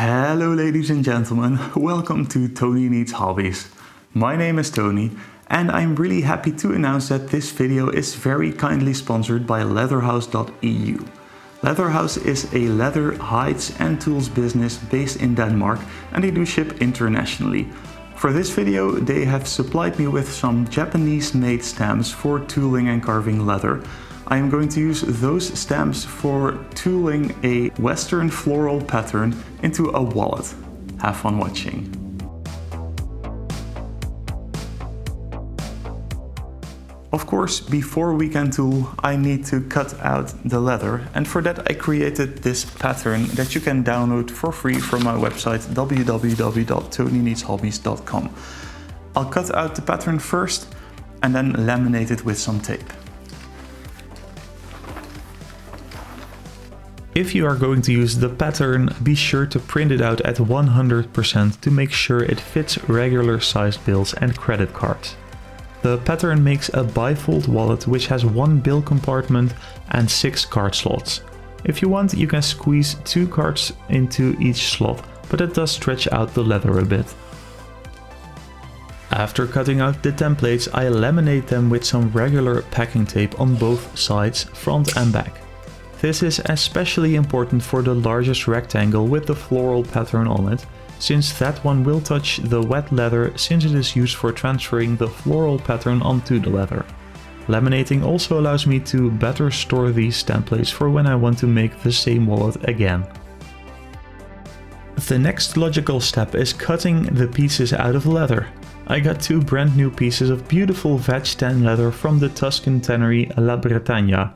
Hello ladies and gentlemen, welcome to Tony Needs Hobbies. My name is Tony and I'm really happy to announce that this video is very kindly sponsored by Leatherhouse.eu. Leatherhouse is a leather, hides and tools business based in Denmark and they do ship internationally. For this video they have supplied me with some Japanese made stamps for tooling and carving leather. I am going to use those stamps for tooling a Western floral pattern into a wallet. Have fun watching. Of course, before we can tool, I need to cut out the leather. And for that, I created this pattern that you can download for free from my website, www.tonyneedshobbies.com. I'll cut out the pattern first and then laminate it with some tape. If you are going to use the pattern, be sure to print it out at 100% to make sure it fits regular sized bills and credit cards. The pattern makes a bifold wallet which has one bill compartment and 6 card slots. If you want, you can squeeze 2 cards into each slot, but it does stretch out the leather a bit. After cutting out the templates, I laminate them with some regular packing tape on both sides, front and back. This is especially important for the largest rectangle with the floral pattern on it, since that one will touch the wet leather since it is used for transferring the floral pattern onto the leather. Laminating also allows me to better store these templates for when I want to make the same wallet again. The next logical step is cutting the pieces out of leather. I got 2 brand new pieces of beautiful veg tan leather from the Tuscan tannery La Bretagna.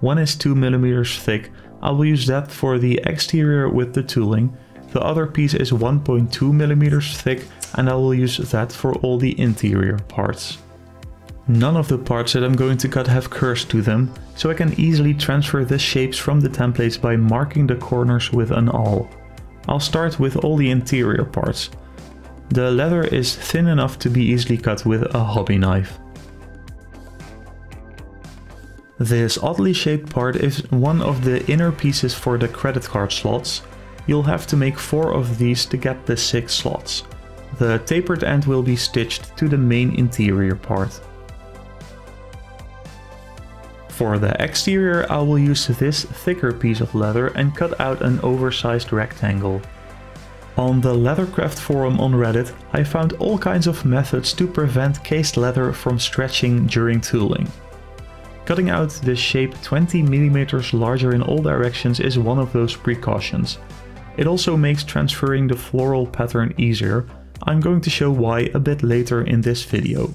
One is 2mm thick, I will use that for the exterior with the tooling. The other piece is 1.2mm thick and I will use that for all the interior parts. None of the parts that I'm going to cut have curves to them, so I can easily transfer the shapes from the templates by marking the corners with an awl. I'll start with all the interior parts. The leather is thin enough to be easily cut with a hobby knife. This oddly shaped part is one of the inner pieces for the credit card slots. You'll have to make 4 of these to get the 6 slots. The tapered end will be stitched to the main interior part. For the exterior, I will use this thicker piece of leather and cut out an oversized rectangle. On the Leathercraft forum on Reddit, I found all kinds of methods to prevent cased leather from stretching during tooling. Cutting out this shape 20mm larger in all directions is one of those precautions. It also makes transferring the floral pattern easier. I'm going to show why a bit later in this video.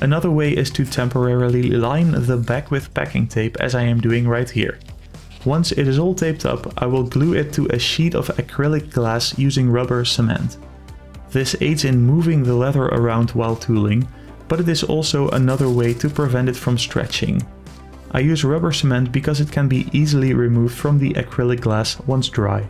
Another way is to temporarily line the back with packing tape as I am doing right here. Once it is all taped up, I will glue it to a sheet of acrylic glass using rubber cement. This aids in moving the leather around while tooling, but it is also another way to prevent it from stretching. I use rubber cement because it can be easily removed from the acrylic glass once dry.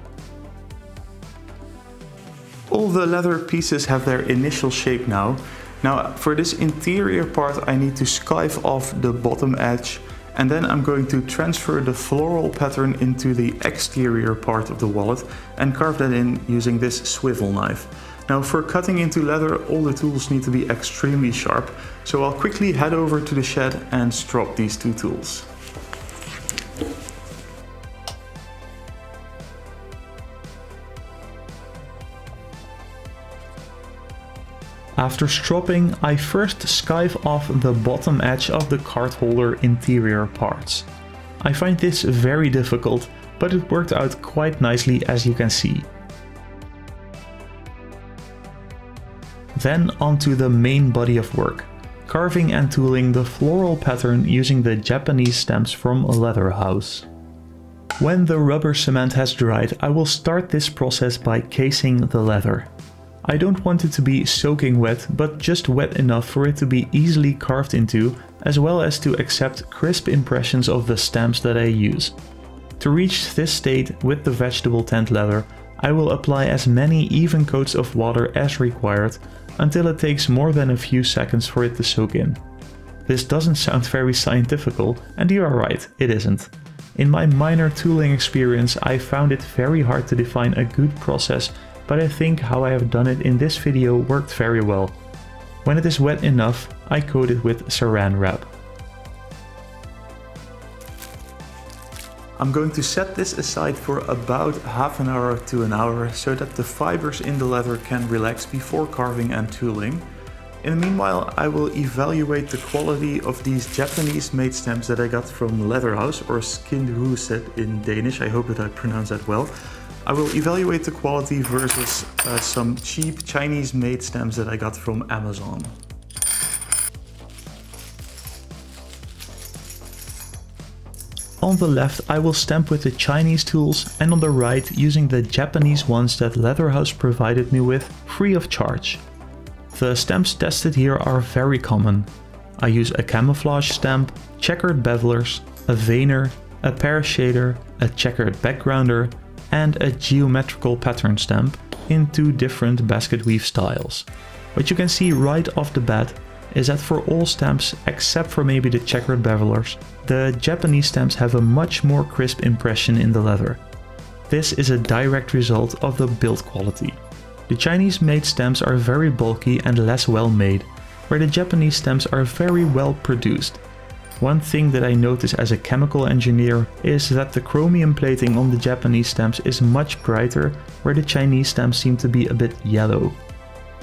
All the leather pieces have their initial shape now. Now for this interior part I need to skive off the bottom edge and then I'm going to transfer the floral pattern into the exterior part of the wallet and carve that in using this swivel knife. Now for cutting into leather, all the tools need to be extremely sharp, so I'll quickly head over to the shed and strop these 2 tools. After stropping, I first skive off the bottom edge of the card holder interior parts. I find this very difficult, but it worked out quite nicely as you can see. Then onto the main body of work, carving and tooling the floral pattern using the Japanese stamps from Leatherhouse. When the rubber cement has dried, I will start this process by casing the leather. I don't want it to be soaking wet, but just wet enough for it to be easily carved into, as well as to accept crisp impressions of the stamps that I use. To reach this state with the vegetable tint leather, I will apply as many even coats of water as required until it takes more than a few seconds for it to soak in. This doesn't sound very scientific, and you are right, it isn't. In my minor tooling experience, I found it very hard to define a good process, but I think how I have done it in this video worked very well. When it is wet enough, I coat it with Saran wrap. I'm going to set this aside for about half an hour to an hour so that the fibers in the leather can relax before carving and tooling. In the meanwhile, I will evaluate the quality of these Japanese-made stamps that I got from Leatherhouse, or Skindergade in Danish, I hope that I pronounce that well. I will evaluate the quality versus some cheap Chinese-made stamps that I got from Amazon. On the left, I will stamp with the Chinese tools, and on the right, using the Japanese ones that Leatherhouse provided me with, free of charge. The stamps tested here are very common. I use a camouflage stamp, checkered bevelers, a veneer, a pear shader, a checkered backgrounder, and a geometrical pattern stamp in two different basket weave styles. What you can see right off the bat is that for all stamps, except for maybe the checkered bevelers, the Japanese stamps have a much more crisp impression in the leather. This is a direct result of the build quality. The Chinese-made stamps are very bulky and less well made, where the Japanese stamps are very well produced. One thing that I notice as a chemical engineer is that the chromium plating on the Japanese stamps is much brighter, where the Chinese stamps seem to be a bit yellow.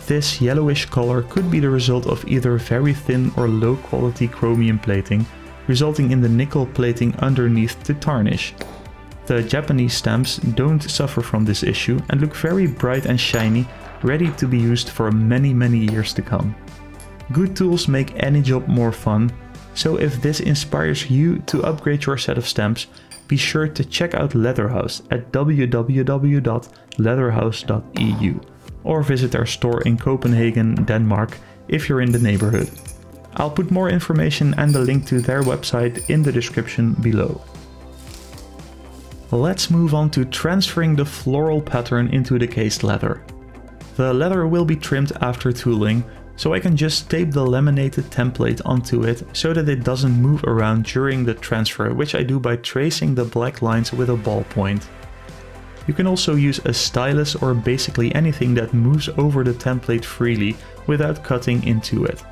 This yellowish color could be the result of either very thin or low quality chromium plating, resulting in the nickel plating underneath to tarnish. The Japanese stamps don't suffer from this issue and look very bright and shiny, ready to be used for many years to come. Good tools make any job more fun, so if this inspires you to upgrade your set of stamps, be sure to check out Leatherhouse at www.leatherhouse.eu. or visit their store in Copenhagen, Denmark, if you're in the neighborhood. I'll put more information and the link to their website in the description below. Let's move on to transferring the floral pattern into the cased leather. The leather will be trimmed after tooling, so I can just tape the laminated template onto it so that it doesn't move around during the transfer, which I do by tracing the black lines with a ballpoint. You can also use a stylus or basically anything that moves over the template freely without cutting into it.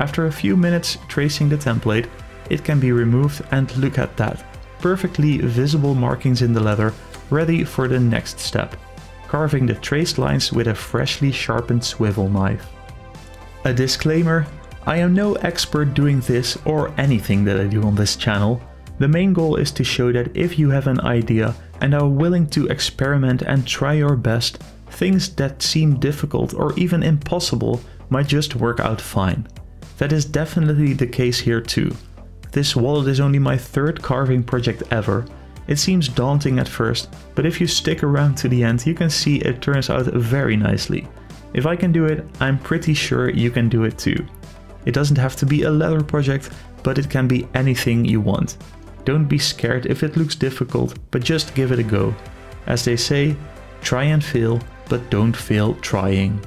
After a few minutes tracing the template, it can be removed, and look at that. Perfectly visible markings in the leather, ready for the next step. Carving the traced lines with a freshly sharpened swivel knife. A disclaimer. I am no expert doing this or anything that I do on this channel. The main goal is to show that if you have an idea and are willing to experiment and try your best, things that seem difficult or even impossible might just work out fine. That is definitely the case here too. This wallet is only my third carving project ever. It seems daunting at first, but if you stick around to the end, you can see it turns out very nicely. If I can do it, I'm pretty sure you can do it too. It doesn't have to be a leather project, but it can be anything you want. Don't be scared if it looks difficult, but just give it a go. As they say, try and fail, but don't fail trying.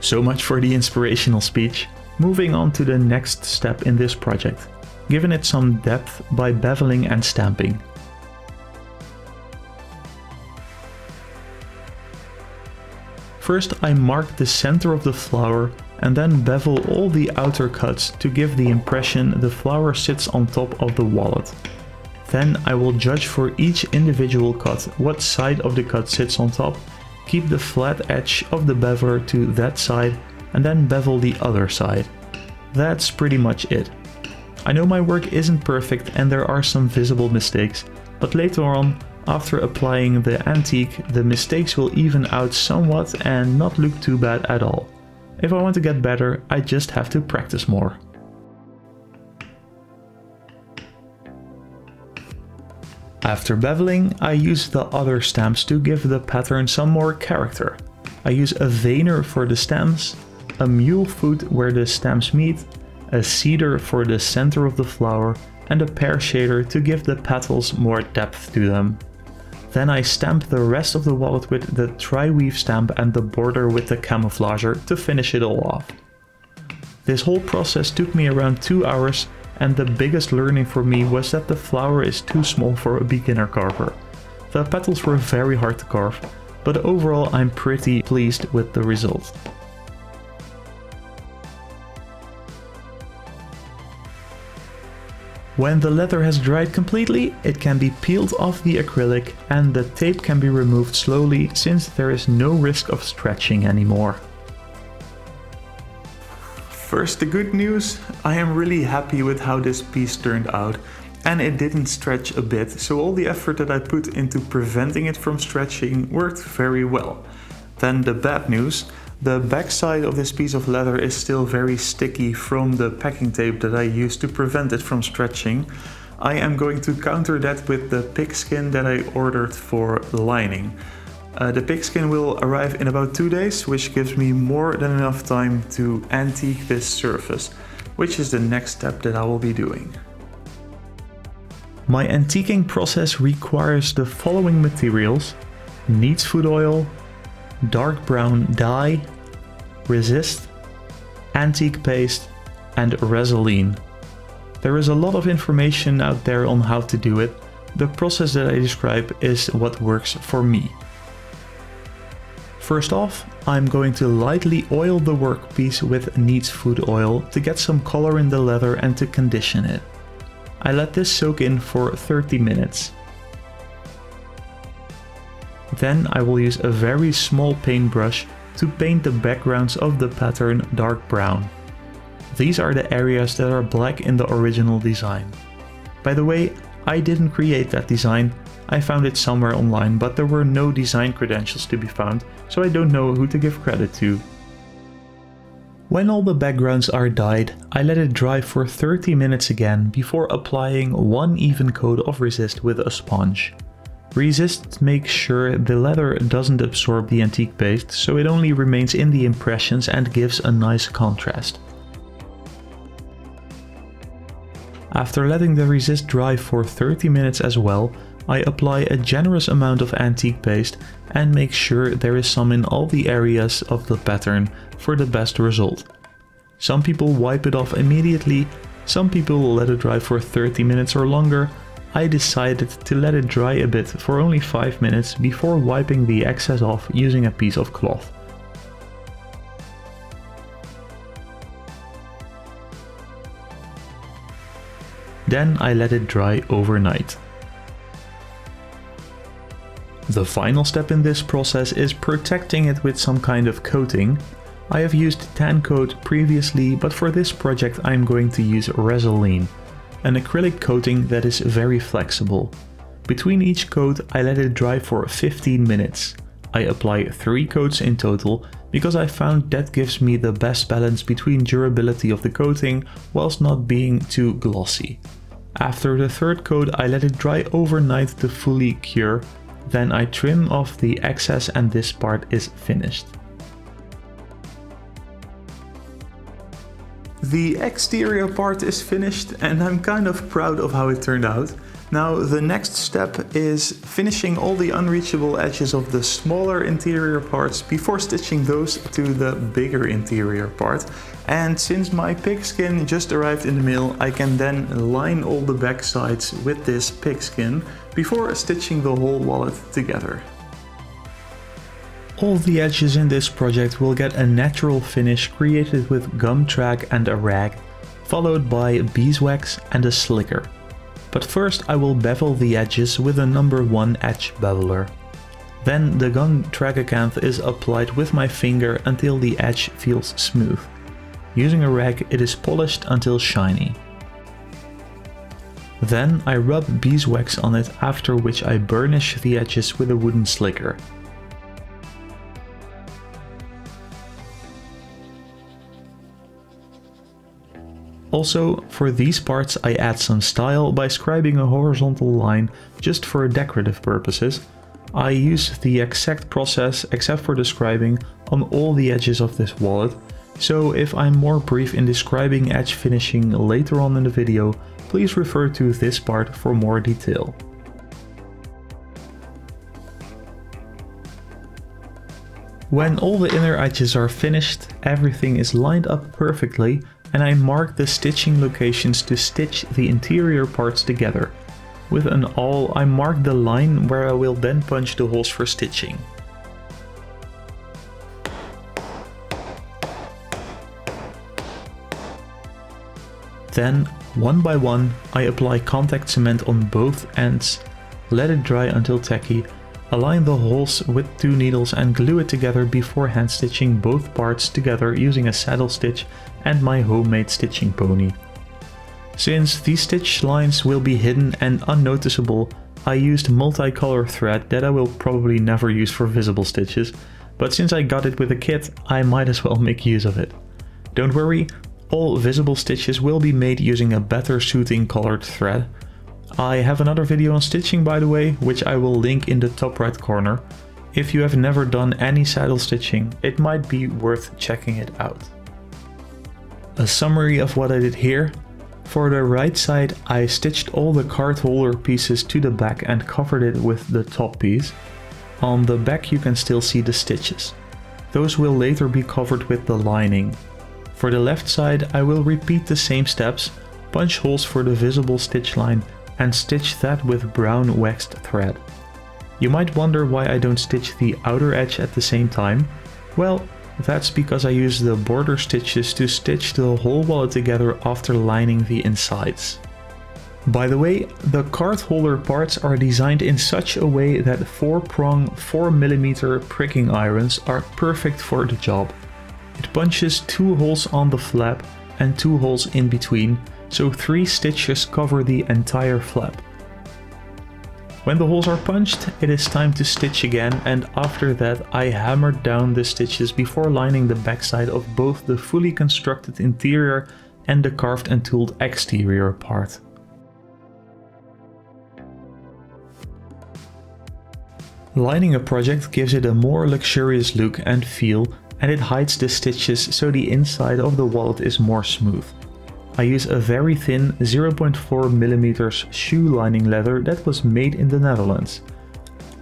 So much for the inspirational speech. Moving on to the next step in this project, giving it some depth by beveling and stamping. First, I mark the center of the flower and then bevel all the outer cuts to give the impression the flower sits on top of the wallet. Then I will judge for each individual cut what side of the cut sits on top, keep the flat edge of the beveler to that side, and then bevel the other side. That's pretty much it. I know my work isn't perfect and there are some visible mistakes, but later on, after applying the antique, the mistakes will even out somewhat and not look too bad at all. If I want to get better, I just have to practice more. After beveling, I use the other stamps to give the pattern some more character. I use a veneer for the stems, a mule foot where the stems meet, a cedar for the center of the flower, and a pear shader to give the petals more depth to them. Then I stamp the rest of the wallet with the tri-weave stamp and the border with the camouflager to finish it all off. This whole process took me around 2 hours, and the biggest learning for me was that the flower is too small for a beginner carver. The petals were very hard to carve, but overall I'm pretty pleased with the result. When the leather has dried completely, it can be peeled off the acrylic and the tape can be removed slowly, since there is no risk of stretching anymore. First, the good news. I am really happy with how this piece turned out, and it didn't stretch a bit, so all the effort that I put into preventing it from stretching worked very well. Then the bad news. The backside of this piece of leather is still very sticky from the packing tape that I used to prevent it from stretching. I am going to counter that with the pigskin that I ordered for lining. The pigskin will arrive in about 2 days, which gives me more than enough time to antique this surface, which is the next step that I will be doing. My antiquing process requires the following materials: needs food oil, dark brown dye, resist, antique paste and Resolene. There is a lot of information out there on how to do it. The process that I describe is what works for me. First off, I'm going to lightly oil the workpiece with needs food oil to get some color in the leather and to condition it. I let this soak in for 30 minutes. Then I will use a very small paintbrush to paint the backgrounds of the pattern dark brown. These are the areas that are black in the original design. By the way, I didn't create that design. I found it somewhere online, but there were no design credentials to be found, so I don't know who to give credit to. When all the backgrounds are dyed, I let it dry for 30 minutes again before applying one even coat of resist with a sponge. Resist makes sure the leather doesn't absorb the antique paste, so it only remains in the impressions and gives a nice contrast. After letting the resist dry for 30 minutes as well, I apply a generous amount of antique paste and make sure there is some in all the areas of the pattern for the best result. Some people wipe it off immediately, some people let it dry for 30 minutes or longer. I decided to let it dry a bit for only 5 minutes before wiping the excess off using a piece of cloth. Then I let it dry overnight. The final step in this process is protecting it with some kind of coating. I have used tan coat previously, but for this project I'm going to use Resolene, an acrylic coating that is very flexible. Between each coat, I let it dry for 15 minutes. I apply 3 coats in total because I found that gives me the best balance between durability of the coating whilst not being too glossy. After the 3rd coat, I let it dry overnight to fully cure. Then I trim off the excess and this part is finished. The exterior part is finished and I'm kind of proud of how it turned out. Now the next step is finishing all the unreachable edges of the smaller interior parts before stitching those to the bigger interior part. And since my pigskin just arrived in the mail, I can then line all the back sides with this pigskin before stitching the whole wallet together. All the edges in this project will get a natural finish created with gum trag and a rag, followed by beeswax and a slicker. But first I will bevel the edges with a number 1 edge beveler. Then the gum tragacanth is applied with my finger until the edge feels smooth. Using a rag it is polished until shiny. Then I rub beeswax on it, after which I burnish the edges with a wooden slicker. Also, for these parts I add some style by scribing a horizontal line just for decorative purposes. I use the exact process, except for describing, on all the edges of this wallet, so if I'm more brief in describing edge finishing later on in the video, please refer to this part for more detail. When all the inner edges are finished, everything is lined up perfectly, and I mark the stitching locations to stitch the interior parts together. With an awl, I mark the line where I will then punch the holes for stitching. Then, one by one, I apply contact cement on both ends, let it dry until tacky, align the holes with two needles and glue it together before hand stitching both parts together using a saddle stitch and my homemade stitching pony. Since these stitch lines will be hidden and unnoticeable, I used multicolor thread that I will probably never use for visible stitches, but since I got it with a kit, I might as well make use of it. Don't worry, all visible stitches will be made using a better suiting colored thread. I have another video on stitching, by the way, which I will link in the top right corner. If you have never done any saddle stitching, it might be worth checking it out. A summary of what I did here. For the right side, I stitched all the card holder pieces to the back and covered it with the top piece. On the back you can still see the stitches. Those will later be covered with the lining. For the left side, I will repeat the same steps, punch holes for the visible stitch line and stitch that with brown waxed thread. You might wonder why I don't stitch the outer edge at the same time. Well, that's because I use the border stitches to stitch the whole wallet together after lining the insides. By the way, the card holder parts are designed in such a way that 4-prong 4mm pricking irons are perfect for the job. It punches 2 holes on the flap and 2 holes in between, so 3 stitches cover the entire flap. When the holes are punched, it is time to stitch again, and after that I hammered down the stitches before lining the backside of both the fully constructed interior and the carved and tooled exterior part. Lining a project gives it a more luxurious look and feel, and it hides the stitches so the inside of the wallet is more smooth. I use a very thin 0.4mm shoe lining leather that was made in the Netherlands.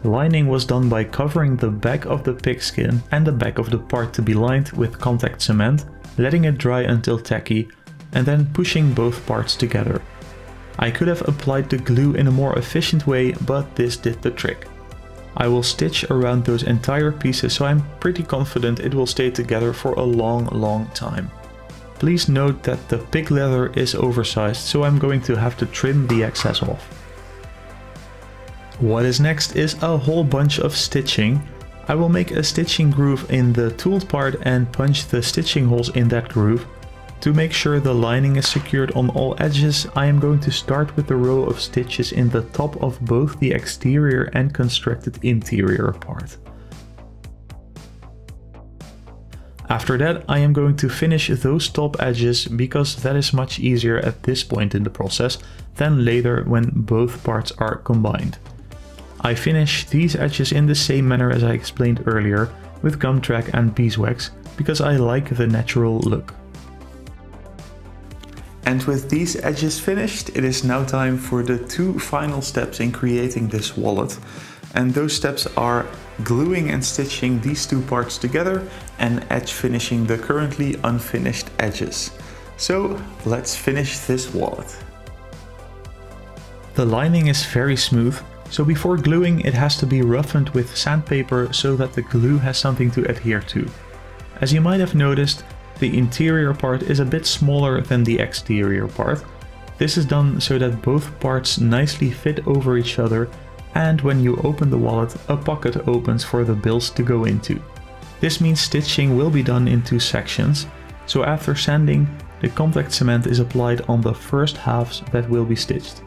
Lining was done by covering the back of the pigskin and the back of the part to be lined with contact cement, letting it dry until tacky, and then pushing both parts together. I could have applied the glue in a more efficient way, but this did the trick. I will stitch around those entire pieces, so I'm pretty confident it will stay together for a long time. Please note that the pig leather is oversized, so I'm going to have to trim the excess off. What is next is a whole bunch of stitching. I will make a stitching groove in the tooled part and punch the stitching holes in that groove. To make sure the lining is secured on all edges, I am going to start with the row of stitches in the top of both the exterior and constructed interior part. After that, I am going to finish those top edges because that is much easier at this point in the process than later when both parts are combined. I finish these edges in the same manner as I explained earlier, with gum tragacanth and beeswax, because I like the natural look. And with these edges finished, it is now time for the 2 final steps in creating this wallet. And those steps are gluing and stitching these 2 parts together and edge finishing the currently unfinished edges. So let's finish this wallet. The lining is very smooth, so before gluing it has to be roughened with sandpaper so that the glue has something to adhere to. As you might have noticed, the interior part is a bit smaller than the exterior part. This is done so that both parts nicely fit over each other, and when you open the wallet, a pocket opens for the bills to go into. This means stitching will be done in 2 sections, so after sanding, the contact cement is applied on the first halves that will be stitched.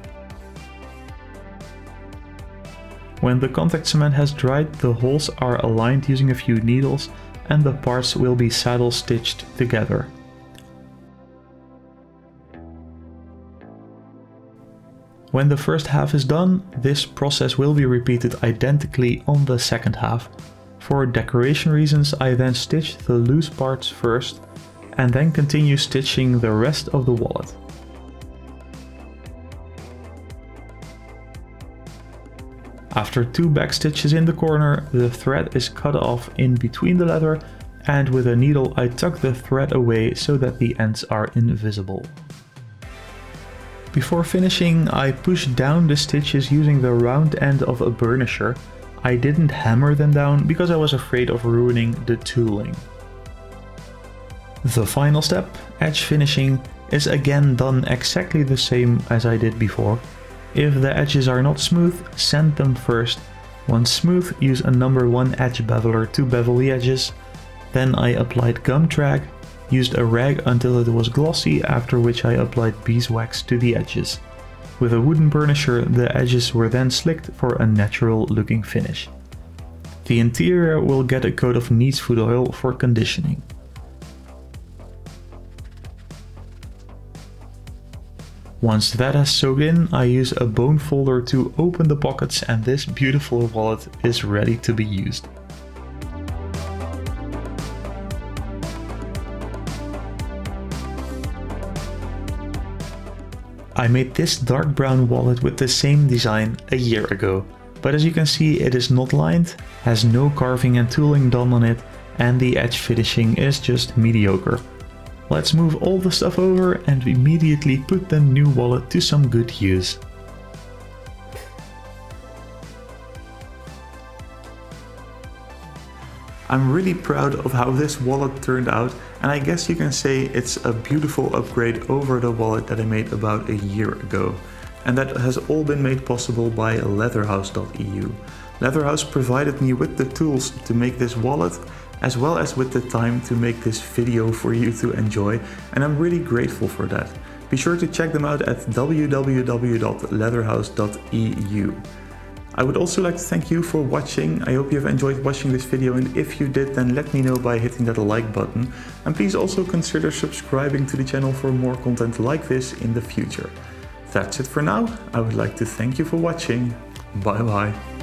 When the contact cement has dried, the holes are aligned using a few needles and the parts will be saddle stitched together. When the first half is done, this process will be repeated identically on the second half. For decoration reasons, I then stitch the loose parts first and then continue stitching the rest of the wallet. After 2 back stitches in the corner, the thread is cut off in between the leather and with a needle I tuck the thread away so that the ends are invisible. Before finishing, I push down the stitches using the round end of a burnisher. I didn't hammer them down because I was afraid of ruining the tooling. The final step, edge finishing, is again done exactly the same as I did before. If the edges are not smooth, sand them first. Once smooth, use a number 1 edge beveler to bevel the edges. Then I applied gum trag, used a rag until it was glossy, after which I applied beeswax to the edges. With a wooden burnisher, the edges were then slicked for a natural looking finish. The interior will get a coat of Needs food oil for conditioning. Once that has soaked in, I use a bone folder to open the pockets, and this beautiful wallet is ready to be used. I made this dark brown wallet with the same design a year ago, but as you can see it is not lined, has no carving and tooling done on it, and the edge finishing is just mediocre. Let's move all the stuff over and immediately put the new wallet to some good use. I'm really proud of how this wallet turned out, and I guess you can say it's a beautiful upgrade over the wallet that I made about a year ago. And that has all been made possible by Leatherhouse.eu. Leatherhouse provided me with the tools to make this wallet, as well as with the time to make this video for you to enjoy, and I'm really grateful for that. Be sure to check them out at www.leatherhouse.eu. I would also like to thank you for watching. I hope you have enjoyed watching this video, and if you did, then let me know by hitting that like button. And please also consider subscribing to the channel for more content like this in the future. That's it for now. I would like to thank you for watching. Bye bye.